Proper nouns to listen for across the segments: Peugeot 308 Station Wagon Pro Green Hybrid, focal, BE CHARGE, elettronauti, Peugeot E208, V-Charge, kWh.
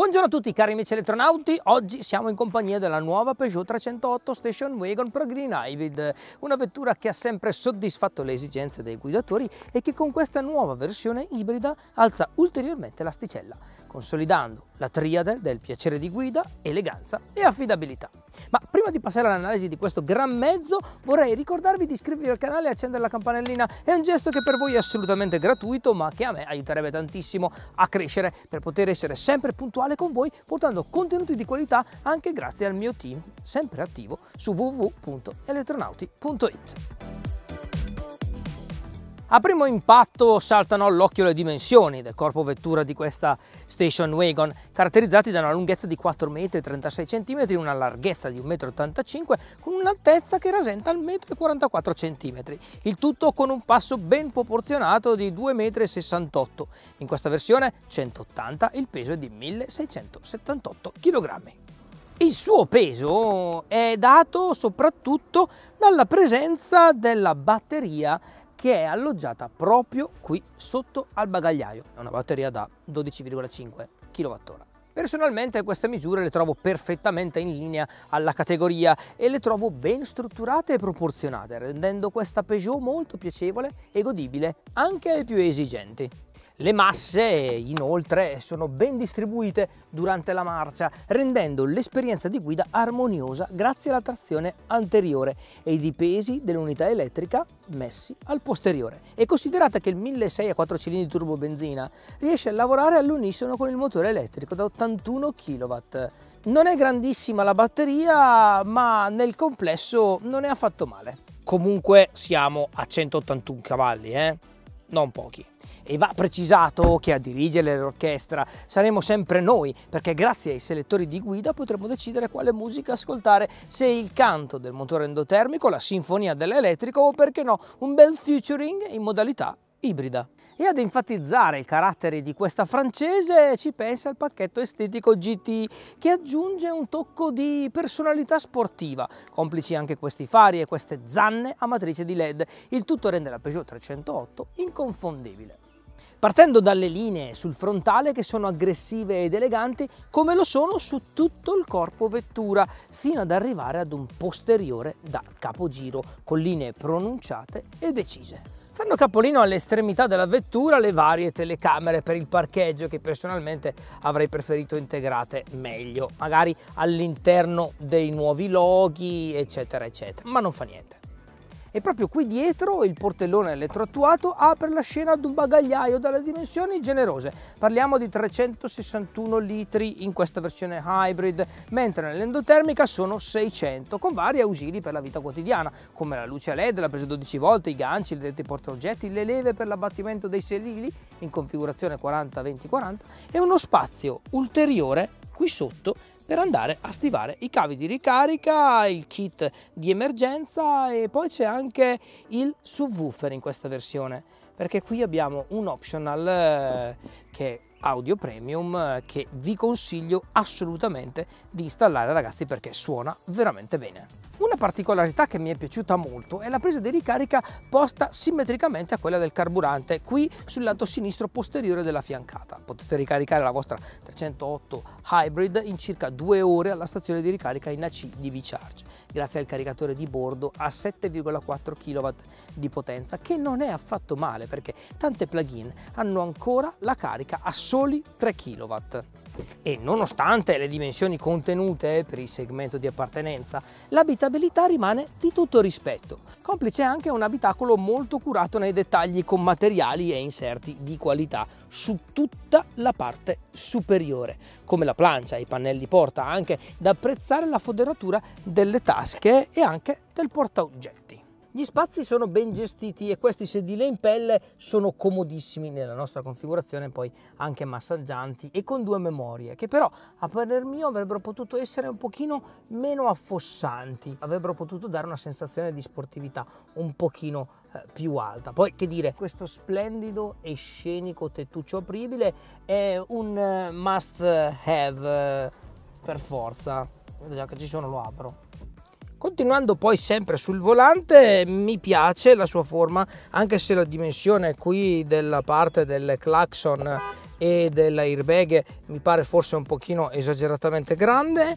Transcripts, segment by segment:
Buongiorno a tutti cari amici elettronauti, oggi siamo in compagnia della nuova Peugeot 308 Station Wagon Pro Green Hybrid, una vettura che ha sempre soddisfatto le esigenze dei guidatori e che con questa nuova versione ibrida alza ulteriormente l'asticella, consolidando la triade del piacere di guida, eleganza e affidabilità. Ma prima di passare all'analisi di questo gran mezzo vorrei ricordarvi di iscrivervi al canale e accendere la campanellina, è un gesto che per voi è assolutamente gratuito ma che a me aiuterebbe tantissimo a crescere per poter essere sempre puntuale con voi portando contenuti di qualità anche grazie al mio team sempre attivo su www.elettronauti.it. A primo impatto saltano all'occhio le dimensioni del corpo vettura di questa station wagon, caratterizzati da una lunghezza di 4,36 m, una larghezza di 1,85 m, con un'altezza che rasenta il 1,44 m, il tutto con un passo ben proporzionato di 2,68 m. In questa versione 180 il peso è di 1.678 kg. Il suo peso è dato soprattutto dalla presenza della batteria che è alloggiata proprio qui sotto al bagagliaio, è una batteria da 12,5 kWh. Personalmente queste misure le trovo perfettamente in linea alla categoria e le trovo ben strutturate e proporzionate, rendendo questa Peugeot molto piacevole e godibile anche ai più esigenti. Le masse inoltre sono ben distribuite durante la marcia, rendendo l'esperienza di guida armoniosa grazie alla trazione anteriore ed i pesi dell'unità elettrica messi al posteriore. E considerate che il 1.6 a 4 cilindri turbo benzina riesce a lavorare all'unisono con il motore elettrico da 81 kW. Non è grandissima la batteria, ma nel complesso non è affatto male. Comunque siamo a 181 cavalli, non pochi. E va precisato che a dirigere l'orchestra saremo sempre noi, perché grazie ai selettori di guida potremo decidere quale musica ascoltare, se il canto del motore endotermico, la sinfonia dell'elettrico o perché no un bel featuring in modalità ibrida. E ad enfatizzare il carattere di questa francese ci pensa il pacchetto estetico GT, che aggiunge un tocco di personalità sportiva, complici anche questi fari e queste zanne a matrice di LED. Il tutto rende la Peugeot 308 inconfondibile. Partendo dalle linee sul frontale che sono aggressive ed eleganti come lo sono su tutto il corpo vettura, fino ad arrivare ad un posteriore da capogiro con linee pronunciate e decise. Fanno capolino all'estremità della vettura le varie telecamere per il parcheggio che personalmente avrei preferito integrate meglio, magari all'interno dei nuovi loghi eccetera eccetera, ma non fa niente. E proprio qui dietro il portellone elettroattuato apre la scena ad un bagagliaio dalle dimensioni generose, parliamo di 361 litri in questa versione hybrid, mentre nell'endotermica sono 600, con vari ausili per la vita quotidiana come la luce LED, la presa 12 volte, i ganci, le reti portaoggetti, le leve per l'abbattimento dei sedili in configurazione 40-20-40 e uno spazio ulteriore qui sotto per andare a stivare i cavi di ricarica, il kit di emergenza e poi c'è anche il subwoofer in questa versione, perché qui abbiamo un optional che è audio premium che vi consiglio assolutamente di installare ragazzi, perché suona veramente bene. Una particolarità che mi è piaciuta molto è la presa di ricarica posta simmetricamente a quella del carburante qui sul lato sinistro posteriore della fiancata. Potete ricaricare la vostra 308 Hybrid in circa 2 ore alla stazione di ricarica in AC di V-Charge grazie al caricatore di bordo a 7,4 kW di potenza, che non è affatto male perché tante plug-in hanno ancora la carica a soli 3 kW. E nonostante le dimensioni contenute per il segmento di appartenenza, l'abitabilità rimane di tutto rispetto. Complice anche un abitacolo molto curato nei dettagli con materiali e inserti di qualità su tutta la parte superiore, come la plancia e i pannelli porta, anche da apprezzare la foderatura delle tasche e anche del portaoggetti. Gli spazi sono ben gestiti e questi sedili in pelle sono comodissimi nella nostra configurazione, poi anche massaggianti e con 2 memorie che però a parer mio avrebbero potuto essere un pochino meno affossanti, avrebbero potuto dare una sensazione di sportività un pochino più alta. Poi che dire, questo splendido e scenico tettuccio apribile è un must have per forza, già che ci sono lo apro. Continuando poi sempre sul volante, mi piace la sua forma, anche se la dimensione qui della parte del clacson e dell'airbag mi pare forse un pochino esageratamente grande,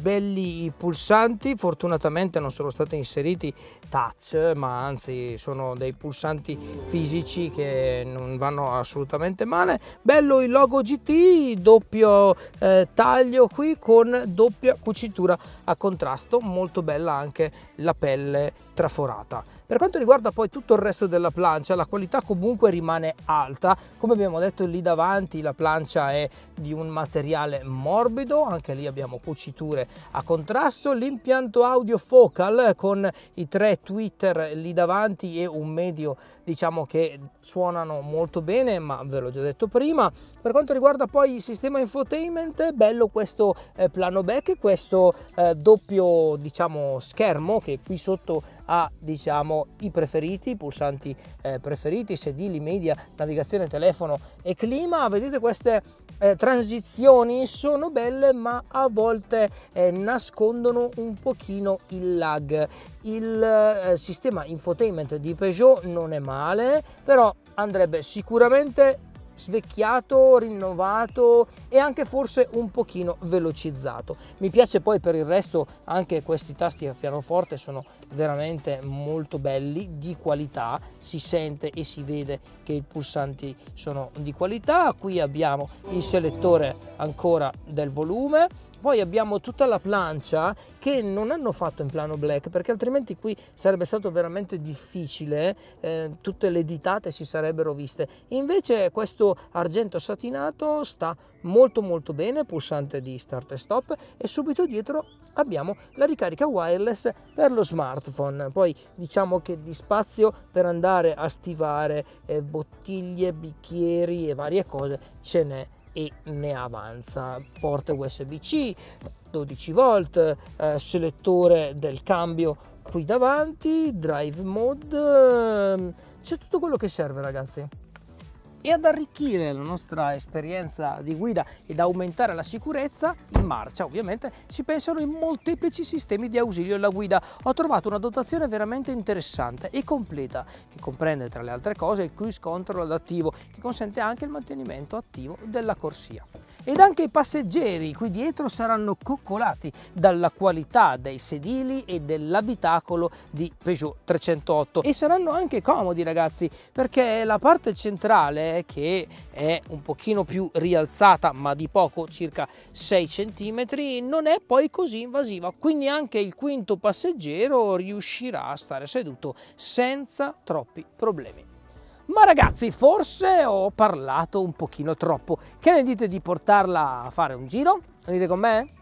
belli i pulsanti, fortunatamente non sono stati inseriti touch, ma anzi sono dei pulsanti fisici che non vanno assolutamente male. Bello il logo GT, doppio taglio qui con doppia cucitura a contrasto, molto bella anche la pelle traforata. Per quanto riguarda poi tutto il resto della plancia, la qualità comunque rimane alta, come abbiamo detto lì davanti la plancia è di un materiale morbido, anche lì abbiamo cuciture a contrasto, l'impianto audio focal con i tre tweeter lì davanti e un medio diciamo che suonano molto bene, ma ve l'ho già detto prima. Per quanto riguarda poi il sistema infotainment, bello questo plano back, questo doppio diciamo schermo che qui sotto ha diciamo i preferiti, i pulsanti preferiti, sedili, media, navigazione, telefono e clima. Vedete queste transizioni sono belle, ma a volte nascondono un pochino il lag. Il sistema infotainment di Peugeot non è male, però andrebbe sicuramente svecchiato, rinnovato e anche forse un pochino velocizzato. Mi piace poi per il resto anche questi tasti a pianoforte, sono veramente molto belli, di qualità, si sente e si vede che i pulsanti sono di qualità. Qui abbiamo il selettore ancora del volume, poi abbiamo tutta la plancia che non hanno fatto in plano black, perché altrimenti qui sarebbe stato veramente difficile, tutte le ditate si sarebbero viste. Invece questo argento satinato sta molto molto bene, pulsante di start e stop, e subito dietro abbiamo la ricarica wireless per lo smartphone. Poi diciamo che di spazio per andare a stivare bottiglie, bicchieri e varie cose ce n'è e ne avanza. Porte USB-C, 12 volt, selettore del cambio qui davanti, drive mode, c'è tutto quello che serve ragazzi. E ad arricchire la nostra esperienza di guida ed aumentare la sicurezza in marcia ovviamente si pensano in molteplici sistemi di ausilio alla guida. Ho trovato una dotazione veramente interessante e completa che comprende tra le altre cose il cruise control adattivo che consente anche il mantenimento attivo della corsia. Ed anche i passeggeri qui dietro saranno coccolati dalla qualità dei sedili e dell'abitacolo di Peugeot 308 e saranno anche comodi ragazzi, perché la parte centrale che è un pochino più rialzata ma di poco, circa 6 cm, non è poi così invasiva, quindi anche il quinto passeggero riuscirà a stare seduto senza troppi problemi. Ma ragazzi, forse ho parlato un pochino troppo. Che ne dite di portarla a fare un giro? Venite con me?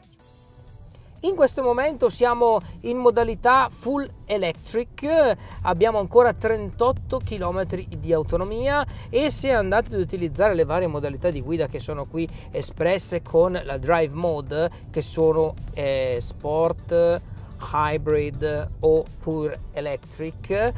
In questo momento siamo in modalità full electric, abbiamo ancora 38 km di autonomia e se andate ad utilizzare le varie modalità di guida che sono qui espresse con la drive mode, che sono sport, hybrid oppure electric,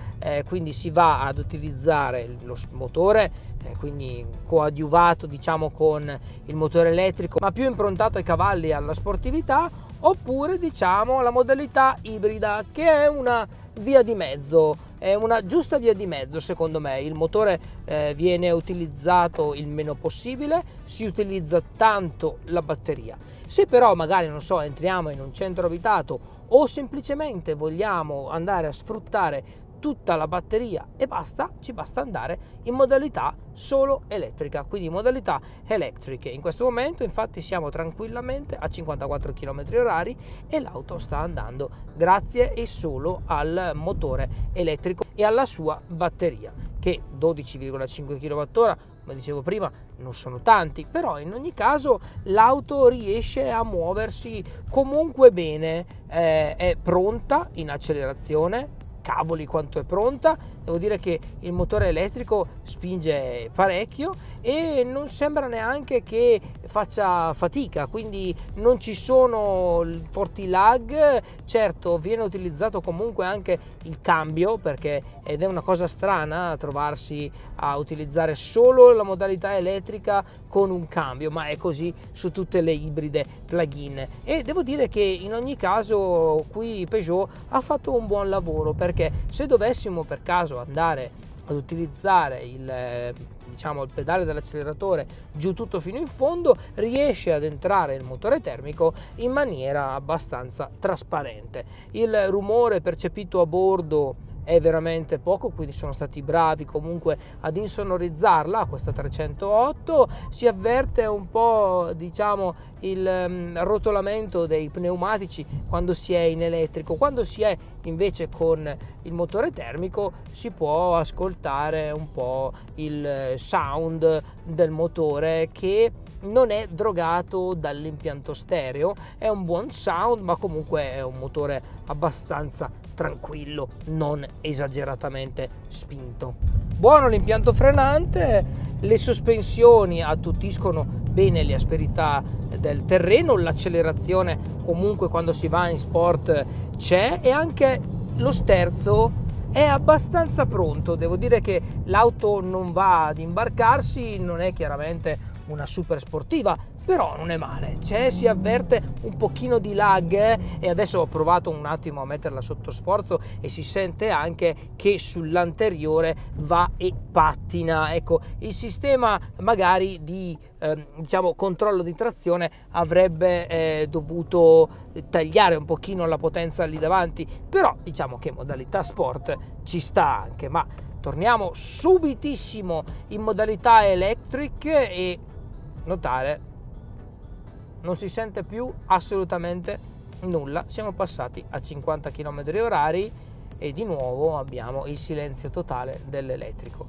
quindi si va ad utilizzare lo motore quindi coadiuvato diciamo con il motore elettrico ma più improntato ai cavalli e alla sportività, oppure diciamo la modalità ibrida che è una via di mezzo, è una giusta via di mezzo secondo me. Il motore viene utilizzato il meno possibile, si utilizza tanto la batteria. Se però magari non so entriamo in un centro abitato o semplicemente vogliamo andare a sfruttare tutta la batteria e basta, ci basta andare in modalità solo elettrica, quindi modalità elettriche. In questo momento infatti siamo tranquillamente a 54 km/h e l'auto sta andando grazie e solo al motore elettrico e alla sua batteria che 12,5 kWh, come dicevo prima, non sono tanti, però in ogni caso l'auto riesce a muoversi comunque bene, è pronta in accelerazione, cavoli quanto è pronta, devo dire che il motore elettrico spinge parecchio e non sembra neanche che faccia fatica, quindi non ci sono forti lag. Certo viene utilizzato comunque anche il cambio, perché ed è una cosa strana trovarsi a utilizzare solo la modalità elettrica con un cambio, ma è così su tutte le ibride plug-in, e devo dire che in ogni caso qui Peugeot ha fatto un buon lavoro, perché se dovessimo per caso andare ad utilizzare il pedale dell'acceleratore giù tutto fino in fondo, riesce ad entrare il motore termico in maniera abbastanza trasparente. Il rumore percepito a bordo è veramente poco, quindi sono stati bravi comunque ad insonorizzarla questa 308. Si avverte un po' il rotolamento dei pneumatici quando si è in elettrico, quando si è invece con il motore termico si può ascoltare un po' il sound del motore, che non è drogato dall'impianto stereo, è un buon sound, ma comunque è un motore abbastanza tranquillo, non esageratamente spinto. Buono l'impianto frenante, le sospensioni attutiscono bene le asperità del terreno, l'accelerazione comunque quando si va in sport c'è, e anche lo sterzo è abbastanza pronto. Devo dire che l'auto non va ad imbarcarsi, non è chiaramente una super sportiva, però non è male, si avverte un pochino di lag, e adesso ho provato un attimo a metterla sotto sforzo e si sente anche che sull'anteriore va e pattina. Ecco, il sistema magari di controllo di trazione avrebbe dovuto tagliare un pochino la potenza lì davanti, però diciamo che in modalità sport ci sta anche. Ma torniamo subitissimo in modalità electric e notare, non si sente più assolutamente nulla, siamo passati a 50 km/h e di nuovo abbiamo il silenzio totale dell'elettrico.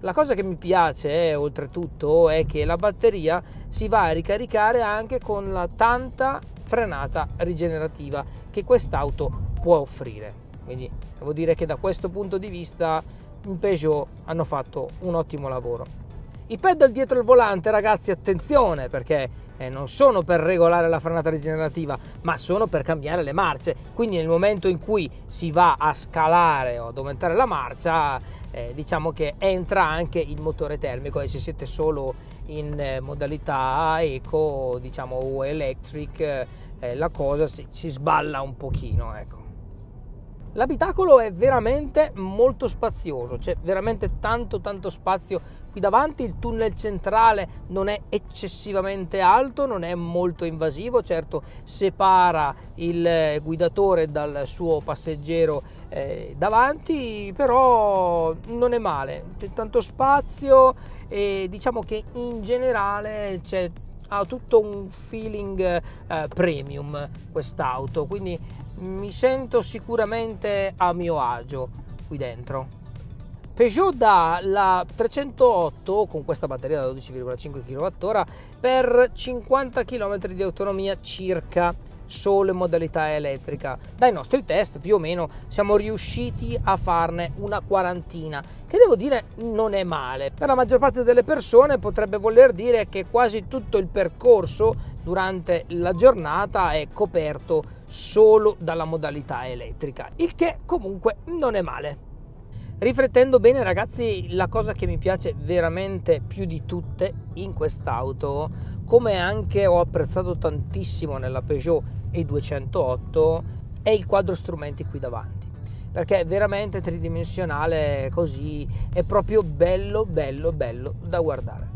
La cosa che mi piace oltretutto è che la batteria si va a ricaricare anche con la tanta frenata rigenerativa che quest'auto può offrire. Quindi devo dire che da questo punto di vista in Peugeot hanno fatto un ottimo lavoro. I pedal dietro il volante, ragazzi, attenzione, perché non sono per regolare la frenata rigenerativa, ma sono per cambiare le marce. Quindi nel momento in cui si va a scalare o ad aumentare la marcia, diciamo che entra anche il motore termico, e se siete solo in modalità eco, diciamo, o electric, la cosa si sballa un pochino, ecco. L'abitacolo è veramente molto spazioso, c'è veramente tanto spazio qui davanti. Il tunnel centrale non è eccessivamente alto, non è molto invasivo, certo separa il guidatore dal suo passeggero davanti, però non è male, c'è tanto spazio e diciamo che in generale c'è tutto un feeling premium quest'auto, quindi mi sento sicuramente a mio agio qui dentro. Peugeot dà la 308 con questa batteria da 12,5 kWh per 50 km di autonomia circa, solo in modalità elettrica. Dai nostri test più o meno siamo riusciti a farne una quarantina, che devo dire non è male. Per la maggior parte delle persone potrebbe voler dire che quasi tutto il percorso durante la giornata è coperto solo dalla modalità elettrica, il che comunque non è male. Riflettendo bene, ragazzi, la cosa che mi piace veramente più di tutte in quest'auto, come anche ho apprezzato tantissimo nella Peugeot E208, è il quadro strumenti qui davanti, perché è veramente tridimensionale, così è proprio bello da guardare.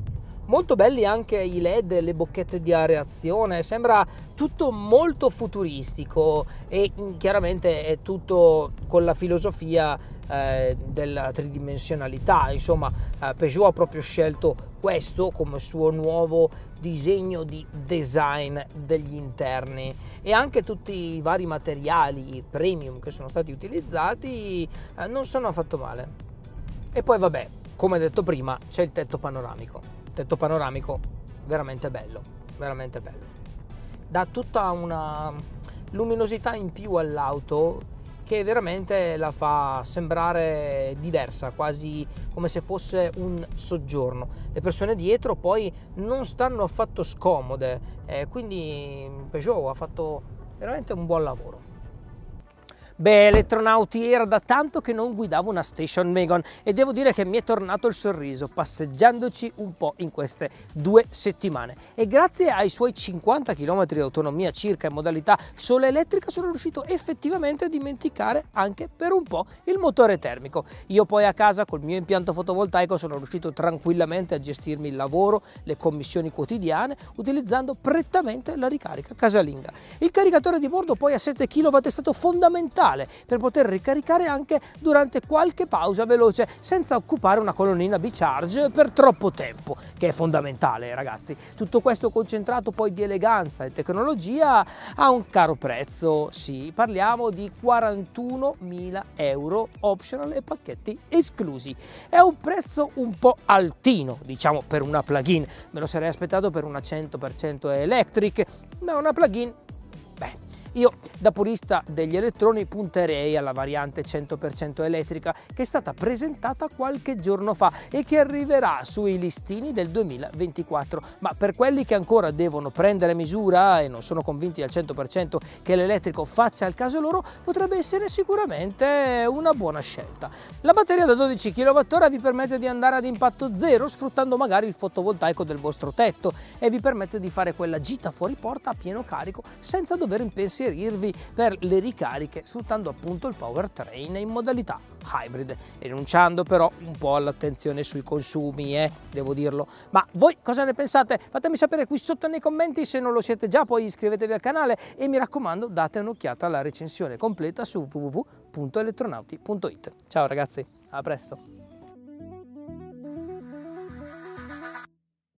Molto belli anche i LED, le bocchette di areazione, sembra tutto molto futuristico, e chiaramente è tutto con la filosofia della tridimensionalità. Insomma, Peugeot ha proprio scelto questo come suo nuovo disegno di design degli interni, e anche tutti i vari materiali premium che sono stati utilizzati non sono affatto male. E poi vabbè, come detto prima, c'è il tetto panoramico. Tetto panoramico veramente bello, dà tutta una luminosità in più all'auto che veramente la fa sembrare diversa, quasi come se fosse un soggiorno. Le persone dietro poi non stanno affatto scomode, quindi Peugeot ha fatto veramente un buon lavoro. Beh, elettronauti, era da tanto che non guidavo una station wagon e devo dire che mi è tornato il sorriso passeggiandoci un po' in queste 2 settimane, e grazie ai suoi 50 km di autonomia circa in modalità solo elettrica sono riuscito effettivamente a dimenticare anche per un po' il motore termico. Io poi a casa col mio impianto fotovoltaico sono riuscito tranquillamente a gestirmi il lavoro, le commissioni quotidiane, utilizzando prettamente la ricarica casalinga. Il caricatore di bordo poi a 7 kW è stato fondamentale per poter ricaricare anche durante qualche pausa veloce senza occupare una colonnina B-Charge per troppo tempo, che è fondamentale, ragazzi. Tutto questo concentrato poi di eleganza e tecnologia a un caro prezzo, sì, parliamo di 41.000 euro optional e pacchetti esclusi. È un prezzo un po' altino, diciamo, per una plug-in. Me lo sarei aspettato per una 100% electric, ma una plug-in, beh, io da purista degli elettroni punterei alla variante 100% elettrica, che è stata presentata qualche giorno fa e che arriverà sui listini del 2024, ma per quelli che ancora devono prendere misura e non sono convinti al 100% che l'elettrico faccia il caso loro, potrebbe essere sicuramente una buona scelta. La batteria da 12 kWh vi permette di andare ad impatto zero sfruttando magari il fotovoltaico del vostro tetto, e vi permette di fare quella gita fuori porta a pieno carico senza dover impensierare per le ricariche, sfruttando appunto il powertrain in modalità hybrid, rinunciando però un po' all'attenzione sui consumi, devo dirlo. Ma voi cosa ne pensate? Fatemi sapere qui sotto nei commenti, se non lo siete già poi iscrivetevi al canale e mi raccomando date un'occhiata alla recensione completa su www.elettronauti.it. Ciao ragazzi, a presto!